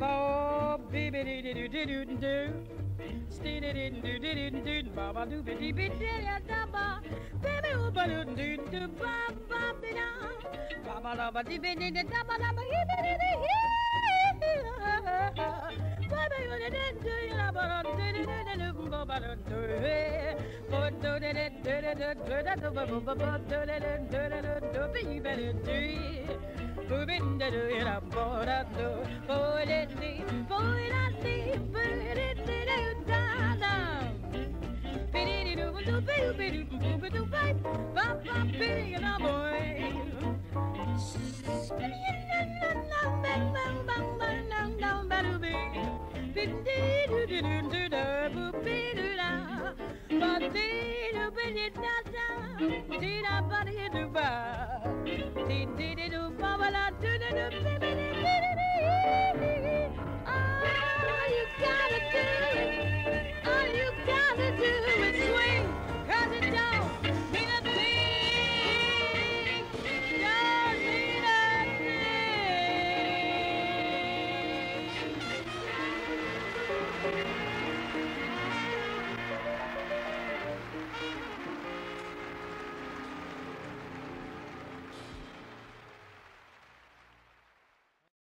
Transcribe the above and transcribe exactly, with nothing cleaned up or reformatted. Bop, bop, big and a boy.